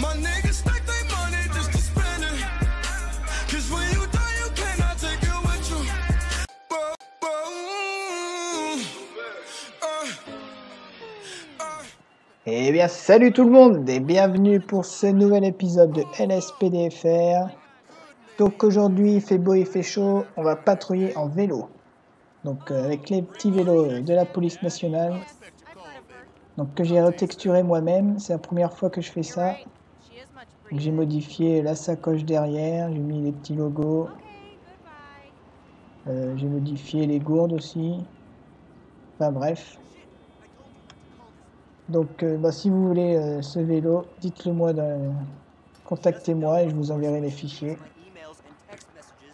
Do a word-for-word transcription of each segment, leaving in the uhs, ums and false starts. My niggas think they money just to spend it. Cause when you die, you cannot take it with you. Bo, bo, uh, uh. Eh bien, salut tout le monde et bienvenue pour ce nouvel épisode de L S P D F R. Donc aujourd'hui, il fait beau, il fait chaud, on va patrouiller en vélo. Donc euh, avec les petits vélos de la Police Nationale. Donc que j'ai retexturé moi-même, c'est la première fois que je fais ça. J'ai modifié la sacoche derrière, j'ai mis les petits logos. Euh, j'ai modifié les gourdes aussi. Enfin bref. Donc euh, bah, si vous voulez euh, ce vélo, dites-le moi, dans... contactez-moi et je vous enverrai les fichiers.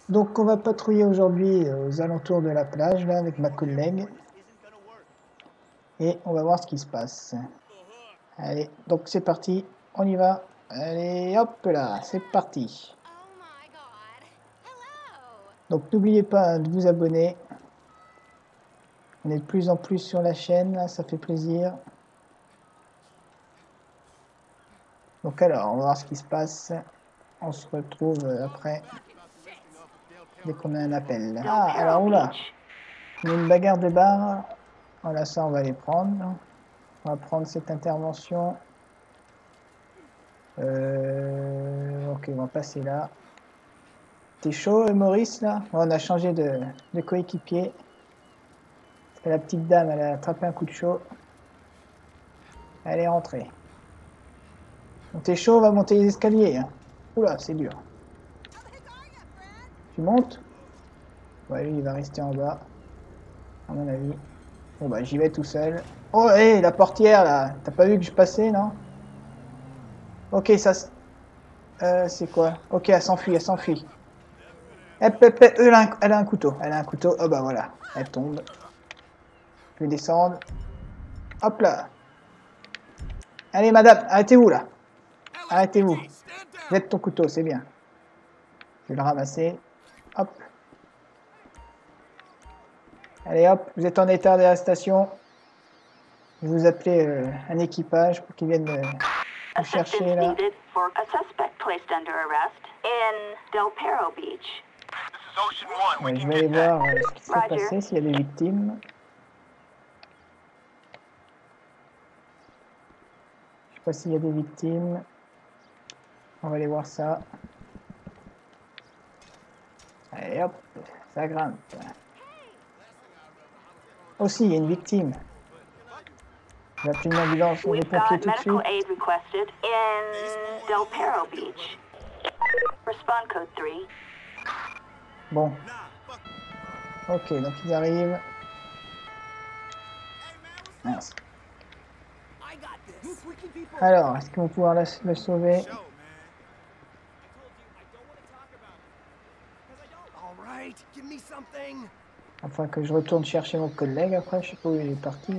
Donc on va patrouiller aujourd'hui aux alentours de la plage là avec ma collègue. Et on va voir ce qui se passe. Allez, donc c'est parti, on y va. Allez, hop là, c'est parti. Donc n'oubliez pas de vous abonner. On est de plus en plus sur la chaîne, là, ça fait plaisir. Donc alors, on va voir ce qui se passe. On se retrouve après, dès qu'on a un appel. Ah, alors oula, on a une bagarre de bar. Voilà, ça on va les prendre. On va prendre cette intervention. Euh, ok, on va passer là. T'es chaud, Maurice, là? On a changé de, de coéquipier. La petite dame, elle a attrapé un coup de chaud. Elle est rentrée. T'es chaud, on va monter les escaliers. Hein. Oula, c'est dur. Tu montes? Ouais, lui, il va rester en bas, à mon avis. Bon bah j'y vais tout seul. Oh hé, hey, la portière là. T'as pas vu que je passais, non? Ok, ça... Euh, c'est quoi? Ok, elle s'enfuit, elle s'enfuit. Elle, elle, elle, elle, un... elle a un couteau, elle a un couteau. Oh bah voilà, elle tombe. Je vais descendre. Hop là. Allez madame, arrêtez-vous là. Arrêtez-vous. Jette ton couteau, c'est bien. Je vais le ramasser. Hop. Allez hop, vous êtes en état d'arrestation. Je vais vous appeler euh, un équipage pour qu'ils viennent euh, vous chercher là. Ouais, je vais aller voir euh, ce qui s'est passé, s'il y a des victimes. Je sais pas s'il y a des victimes. On va aller voir ça. Allez hop, ça grimpe. Aussi, il y a une victime. J'ai appelé une ambulance ou les pompiers tout de suite. Bon. Ok, donc ils arrivent. Merci. Alors, est-ce qu'on va pouvoir la, le sauver? Enfin que je retourne chercher mon collègue après, je sais pas où il est parti.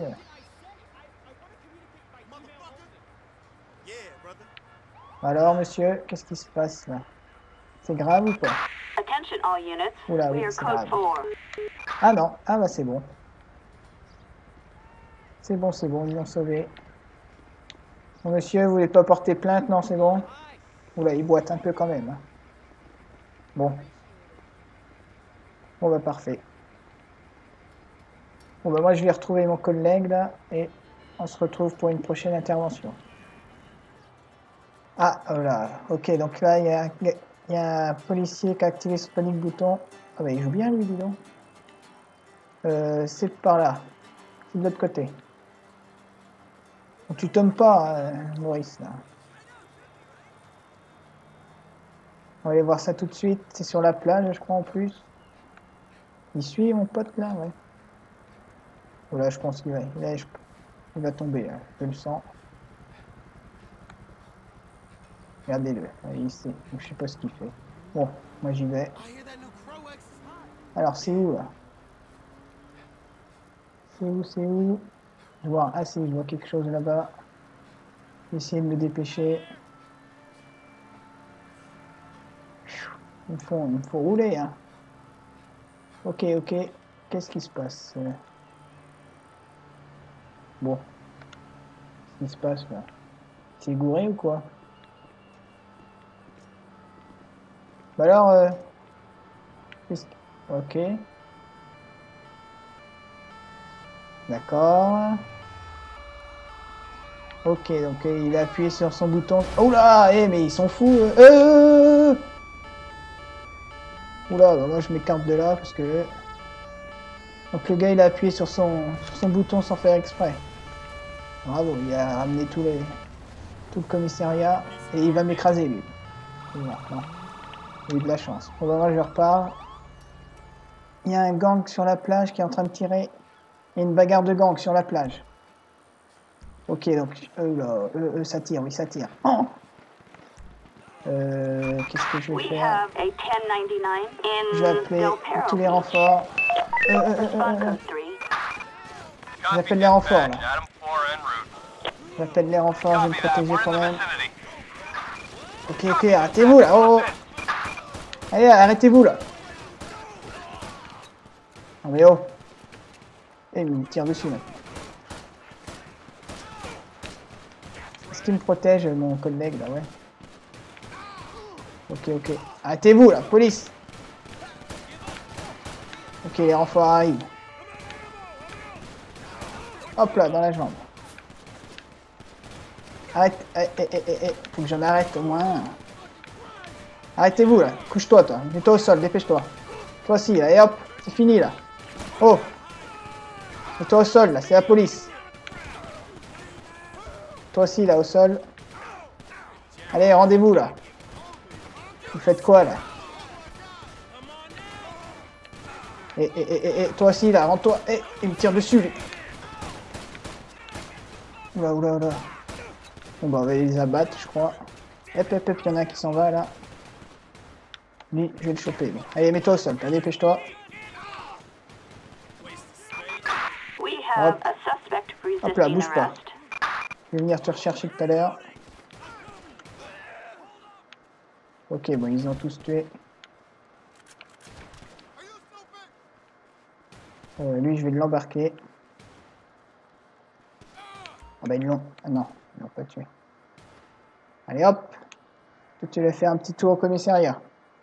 Alors monsieur, qu'est-ce qui se passe là? C'est grave ou pas? Oula oui, c'est grave. Ah non, ah bah c'est bon. C'est bon, c'est bon, ils l'ont sauvé. Bon, monsieur, vous voulez pas porter plainte? Non, c'est bon. Oula, il boite un peu quand même. Bon. Bon bah parfait. Bon bah moi je vais retrouver mon collègue là et on se retrouve pour une prochaine intervention. Ah voilà, ok, donc là il y a, il y a un policier qui a activé ce panique bouton. Ah bah il joue bien lui, dis donc. Euh, c'est par là, c'est de l'autre côté. Donc, tu tombes pas, euh, Maurice là. On va aller voir ça tout de suite, c'est sur la plage je crois en plus. Il suit mon pote là, ouais. Là, je pense qu'il va, là, je, il va tomber, là. Je le sens. Regardez-le, il sait. Je sais pas ce qu'il fait. Bon, moi j'y vais. Alors, c'est où là? C'est où, c'est où? Je vois, ah si, je vois quelque chose là-bas. J'essaie de me dépêcher. Il me faut, il me faut rouler, hein. Ok, ok. Qu'est-ce qui se passe? Bon, qu'est-ce qui se passe là? C'est gouré ou quoi? Bah alors, euh... ok. D'accord. Ok, donc il a appuyé sur son bouton. Oh là, eh, mais ils sont fous. Euh... Oula, bah moi je m'écarte de là parce que. Donc le gars il a appuyé sur son, sur son bouton sans faire exprès. Bravo, il a ramené tous les, tout le commissariat et il va m'écraser lui. Voilà, non. Il a eu de la chance. Bon, bah moi je repars. Il y a un gang sur la plage qui est en train de tirer. Il y a une bagarre de gang sur la plage. Ok, donc eux là, eux, eux ça tire, oui ça tire. Oh euh, qu'est-ce que je vais faire? Je vais appeler tous les renforts. Euh, euh, euh, euh. J'appelle les renforts là. J'appelle les renforts, je vais me protéger quand même. Ok, ok, arrêtez-vous là. Oh, allez, arrêtez-vous là. Non mais oh. Et il me tire dessus là. Est-ce qu'il me protège mon collègue là? Ouais. Ok, ok. Arrêtez-vous là, police. Ok, les renforts arrivent. Hop là, dans la jambe. Arrête. Eh, eh, eh, eh, eh. Faut que j'en arrête au moins. Arrêtez-vous là. Couche-toi toi. Mets-toi au sol, dépêche-toi. Toi aussi là, et hop. C'est fini là. Oh. Mets-toi au sol là, c'est la police. Toi aussi là, au sol. Allez, rendez-vous là. Vous faites quoi là? Et, et, et, et toi aussi là, rends-toi. Et il me tire dessus lui. Oula, oula, oula. Bon bah on va les abattre je crois. Hep, hep, hep, il y en a un qui s'en va là. Lui, je vais le choper. Bon. Allez, mets-toi au sol, dépêche-toi. Hop. Hop là, bouge pas. Je vais venir te rechercher tout à l'heure. Ok, bon, ils ont tous tué. Euh, lui, je vais l'embarquer. Ah bah ils l'ont... Ah non, ils l'ont pas tué. Allez, hop. Toi, tu vas faire un petit tour au commissariat.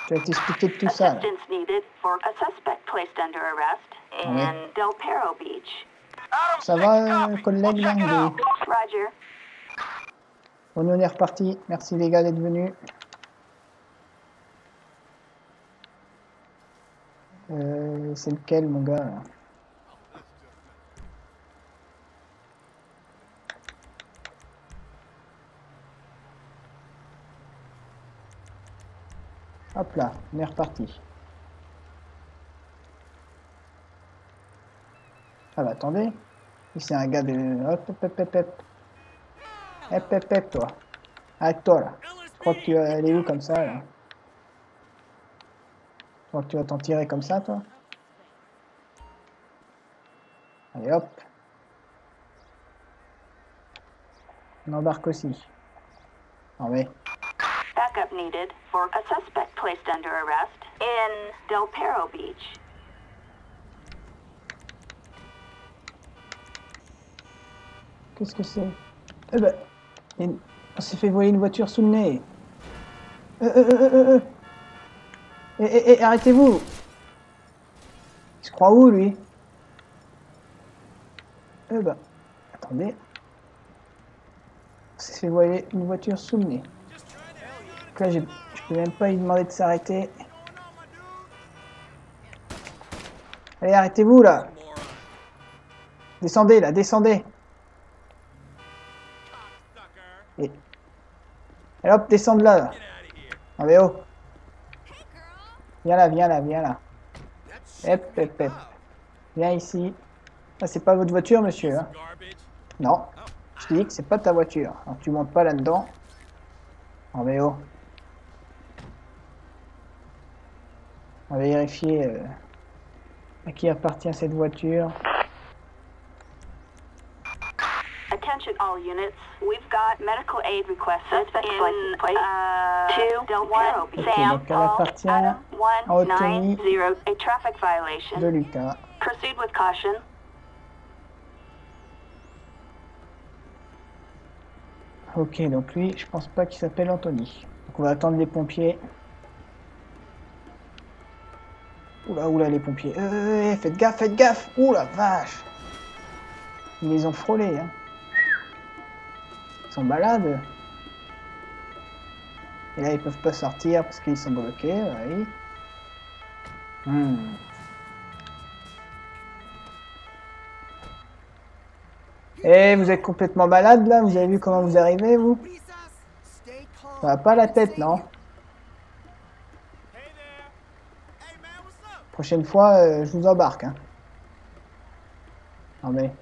Tu vas t'expliquer de tout ça. Là. Ouais. Ça va, euh, collègue là, Roger. Bon, nous, on est reparti. Merci les gars d'être venus. Euh, c'est lequel, mon gars là? Hop là, on est reparti. Ah bah attendez, c'est un gars de... Hop, hop, hop, hop, hop. Hop, hop, hop, toi. Arrête-toi, là. Je crois que tu vas aller où, comme ça, là? Je crois que tu vas t'en tirer comme ça, toi? Allez, hop. On embarque aussi. Non mais... Backup needed for a suspect placed under arrest in Del Perro Beach. Qu'est-ce que c'est? Eh ben, une... on s'est fait voler une voiture sous le nez. Euh, euh, euh, euh, euh. Eh, eh, eh, arrêtez-vous! Il se croit où, lui? Eh ben, attendez. On s'est fait voler une voiture sous le nez. Donc là, je peux même pas lui demander de s'arrêter. Allez, arrêtez-vous, là! Descendez, là, descendez! Et... et hop, descends de là, là. Ah mais oh. Viens là, viens là, viens là. Hep, hep, hep. Viens ici. Ça c'est pas votre voiture, monsieur. Hein. Non. Je te dis que c'est pas ta voiture. Alors tu montes pas là-dedans. Ah mais oh. On va vérifier euh, à qui appartient cette voiture. Attention all units. We've got medical aid requested in uh, two one okay, Sam Paul Adam one nine zero, a traffic violation. De Lucas. Proceed with caution. Ok, donc lui, je pense pas qu'il s'appelle Anthony. Donc on va attendre les pompiers. Ah, oula, les pompiers. Euh, faites gaffe, faites gaffe. Ouh la vache. Ils les ont frôlés, hein. Ils sont malades. Et là, ils peuvent pas sortir parce qu'ils sont bloqués, oui. Hmm. Eh, vous êtes complètement malade, là. Vous avez vu comment vous arrivez, vous? Ça va pas la tête, non? Prochaine fois, euh, je vous embarque, hein. Non mais...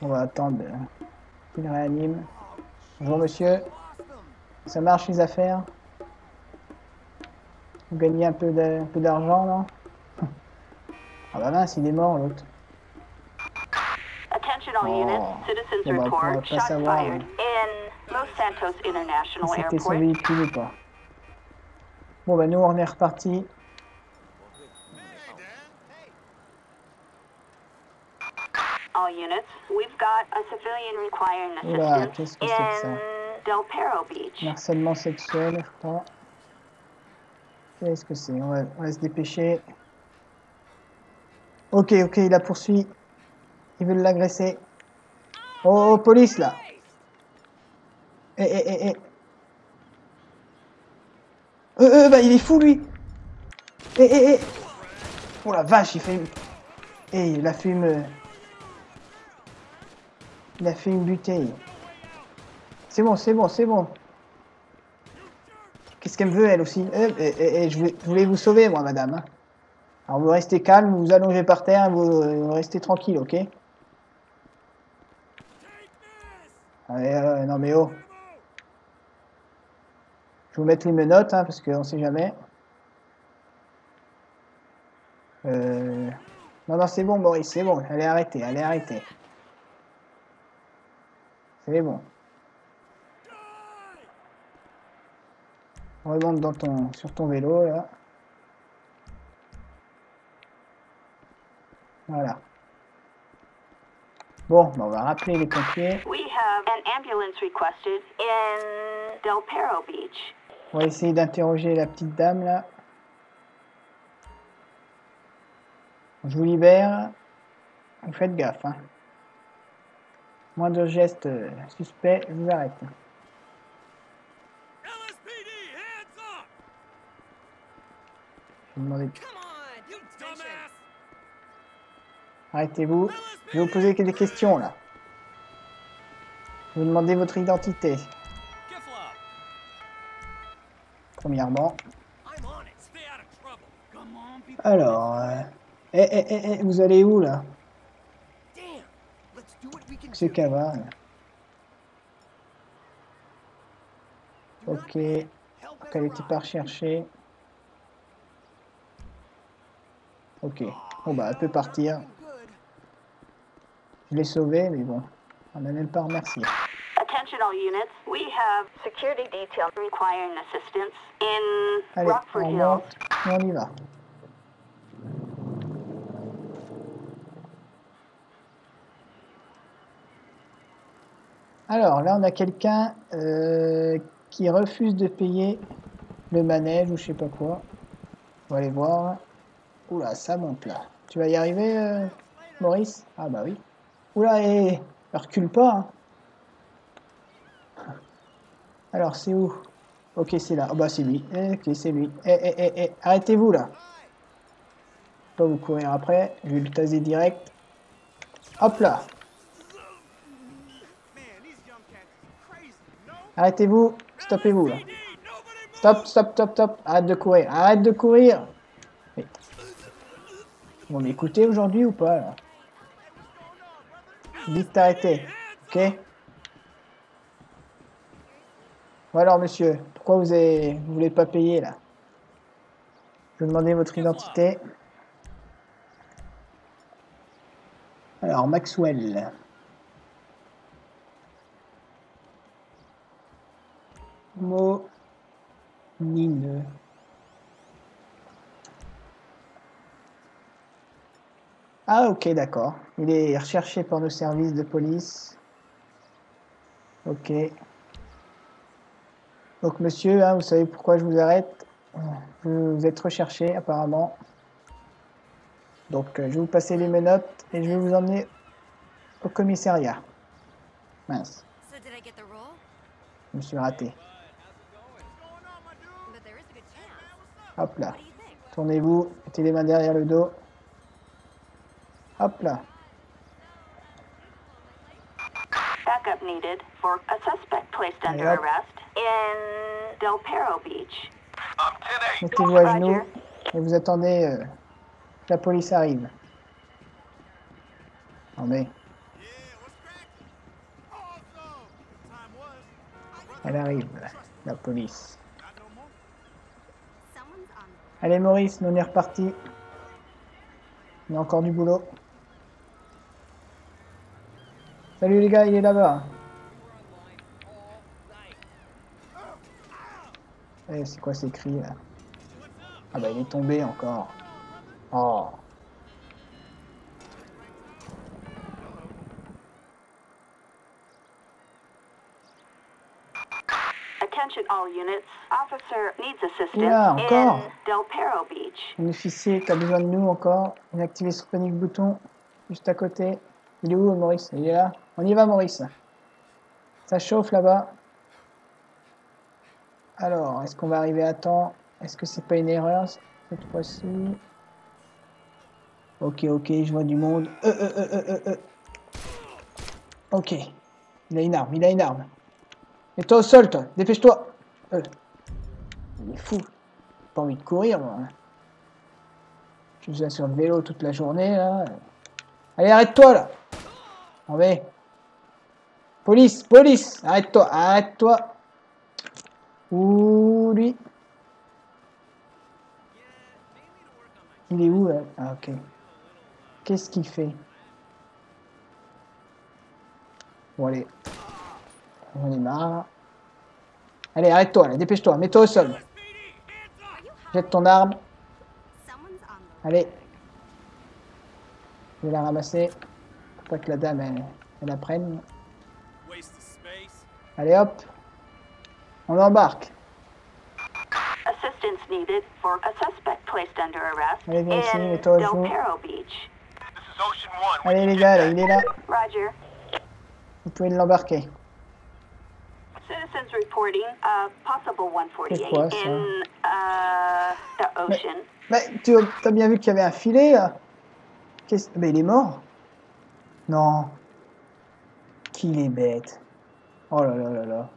On va attendre qu'il réanime. Bonjour, monsieur. Ça marche, les affaires? Vous gagnez un peu d'argent, non? Ah bah mince, il est mort, l'autre. Oh. Bon, bah, on va pas savoir hein. Si c'était son véhicule ou pas. Bon bah nous on est reparti. Oula, qu'est-ce que c'est que ça? Del Perro Beach. Harcèlement sexuel, je crois. Qu'est-ce que c'est? Ouais, on va se dépêcher. Ok, ok, il la poursuit. Ils veulent l'agresser. Oh, oh, police là! Eh, eh, eh, eh! Euh, euh, bah il est fou lui! Eh, eh, eh! Oh la vache, il fait. Eh, il a fait une. Il a fait une bouteille. C'est bon, c'est bon, c'est bon. Qu'est-ce qu'elle me veut elle aussi? Eh, eh, eh, je voulais vous sauver moi, madame. Hein. Alors vous restez calme, vous vous allongez par terre, vous, vous restez tranquille, ok? Allez, euh, non mais oh. Je vais vous mettre les menottes, hein, parce qu'on sait jamais. Euh... Non, non, c'est bon, Maurice, c'est bon. Allez, arrêtez, allez, arrêtez. C'est bon. On remonte dans ton, sur ton vélo, là. Voilà. Bon, bah on va rappeler les pompiers. We have an ambulance requested in Del Perro Beach. On va essayer d'interroger la petite dame là. Je vous libère. Vous faites gaffe. Hein. Moins de gestes suspects, je vous arrête. L S P D, hands up. Je vais demander... Arrêtez-vous. Je vais vous poser des questions là. Je vais vous demander votre identité. Premièrement. Alors, euh... eh, eh, eh, eh, vous allez où là? C'est cavale. Ok. Donc elle était pas recherchée. Ok. Bon bah elle peut partir. Je l'ai sauvé, mais bon, on n'a même pas remercié. Allez, on monte et on y va. Alors, là, on a quelqu'un euh, qui refuse de payer le manège ou je sais pas quoi. On va aller voir. Oula, ça monte là. Tu vas y arriver, euh, Maurice? Ah bah oui. Oula, et recule pas. Hein. Alors, c'est où? Ok, c'est là. Ah oh, bah, c'est lui. Eh, ok, c'est lui. Eh, eh, eh, eh. Arrêtez-vous, là. Pas vous courir après. Je vais le taser direct. Hop là. Arrêtez-vous. Stoppez-vous, là. Stop, stop, stop, stop. Arrête de courir. Arrête de courir. Mais... Bon, m'écoutez aujourd'hui ou pas, là? Dites t'arrêter, ok? Bon alors monsieur, pourquoi vous avez... vous voulez pas payer là? Je vais demander votre identité. Alors Maxwell. Mo... Nine. Ah ok d'accord, il est recherché par nos services de police. Ok. Donc monsieur, hein, vous savez pourquoi je vous arrête. Vous êtes recherché apparemment. Donc euh, je vais vous passer les menottes et je vais vous emmener au commissariat. Mince. Je me suis raté. Hop là. Tournez-vous, mettez les mains derrière le dos. Hop là. Backup needed for a suspect placed under arrest in Del Perro Beach. Mettez-vous à genoux et vous attendez euh, que la police arrive. Attendez. Elle arrive, la police. Allez Maurice, nous on est reparti. On a encore du boulot. Salut les gars, il est là-bas. Eh, c'est quoi ces cris là? Ah bah il est tombé encore. Oh. Attention all units. Officer needs assistance. Là, encore. Del Perro Beach. Un officier qui a besoin de nous encore. On a activé son panique bouton juste à côté. Il est où Maurice? Il est là. On y va Maurice. Ça chauffe là-bas. Alors, est-ce qu'on va arriver à temps? Est-ce que c'est pas une erreur cette fois-ci? Ok, ok, je vois du monde. Euh, euh, euh, euh, euh. Ok. Il a une arme, il a une arme. Et toi au sol, toi, dépêche-toi. Euh. Il est fou. Pas envie de courir, moi. Je suis déjà sur le vélo toute la journée, là. Allez, arrête-toi, là. On va. Police, police. Arrête-toi, arrête-toi. Ouh, lui. Il est où, là? Ah, ok. Qu'est-ce qu'il fait? Bon, allez. J'en ai marre. Allez, arrête-toi, là. Dépêche-toi. Mets-toi au sol. Jette ton arme. Allez. Je vais la ramasser. Faut pas que la dame, elle, elle la prenne. Allez, hop. On embarque. Allez, viens ici, mets-toi au jour. Allez, les gars, là, il est là. Vous pouvez l'embarquer. C'est quoi ça? Mais, mais tu as bien vu qu'il y avait un filet là. Mais il est mort? Non. Qu'il est bête. Oh là là là là.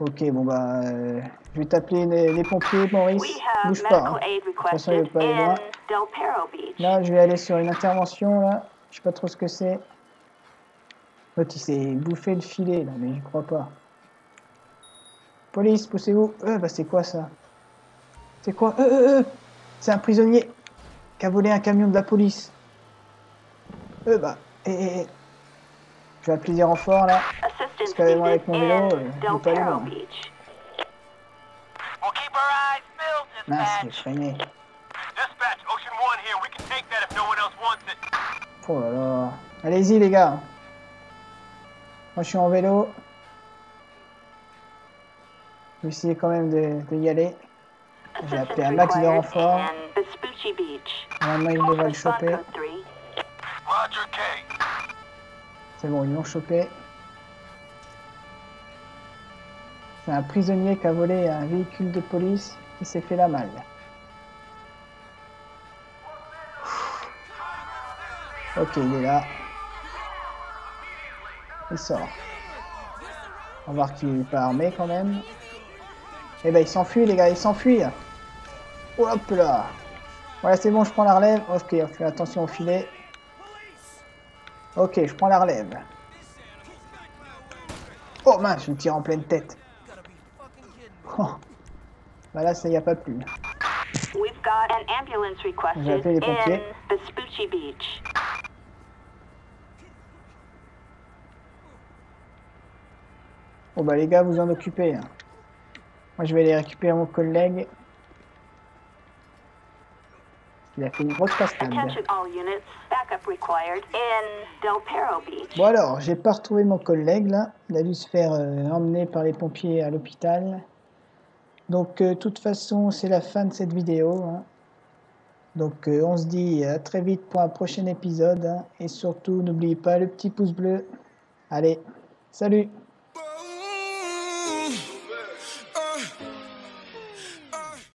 Ok, bon bah... Euh, je vais t'appeler les, les pompiers, Maurice. Bouge pas. Hein. De toute façon, il veut pas aller loin. Là, je vais aller sur une intervention, là. Je sais pas trop ce que c'est. L'autre, il s'est bouffé le filet, là, mais je crois pas. Police, poussez-vous. Euh, bah c'est quoi, ça? C'est quoi? Euh, euh, euh C'est un prisonnier qui a volé un camion de la police. Euh, bah... Et... Je vais appeler des renforts, là. Parce qu'avec moi, avec mon vélo, je vais pas aller loin. Mince, j'ai freiné. Oh là là. Allez-y, les gars. Moi, je suis en vélo. Je vais essayer quand même de, de y aller. J'ai appelé un max de renforts. Normalement, ils devraient le choper. C'est bon, ils l'ont chopé. C'est un prisonnier qui a volé un véhicule de police qui s'est fait la malle. Ok, il est là. Il sort. On va voir qu'il n'est pas armé quand même. Eh ben, il s'enfuit, les gars, il s'enfuit. Hop là. Voilà, c'est bon, je prends la relève. Ok, on fait attention au filet. Ok, je prends la relève. Oh mince, je me tire en pleine tête. Oh. Bah là, ça y a pas plus. J'ai appelé les pompiers. Bon bah les gars, vous en occupez. Moi, je vais aller récupérer mon collègue. Il a fait une grosse cascade. backup required in Del Perro Beach. Bon alors, j'ai pas retrouvé mon collègue là. Il a dû se faire euh, emmener par les pompiers à l'hôpital. Donc, de euh, toute façon, c'est la fin de cette vidéo. Hein. Donc, euh, on se dit à très vite pour un prochain épisode. Hein. Et surtout, n'oubliez pas le petit pouce bleu. Allez, salut!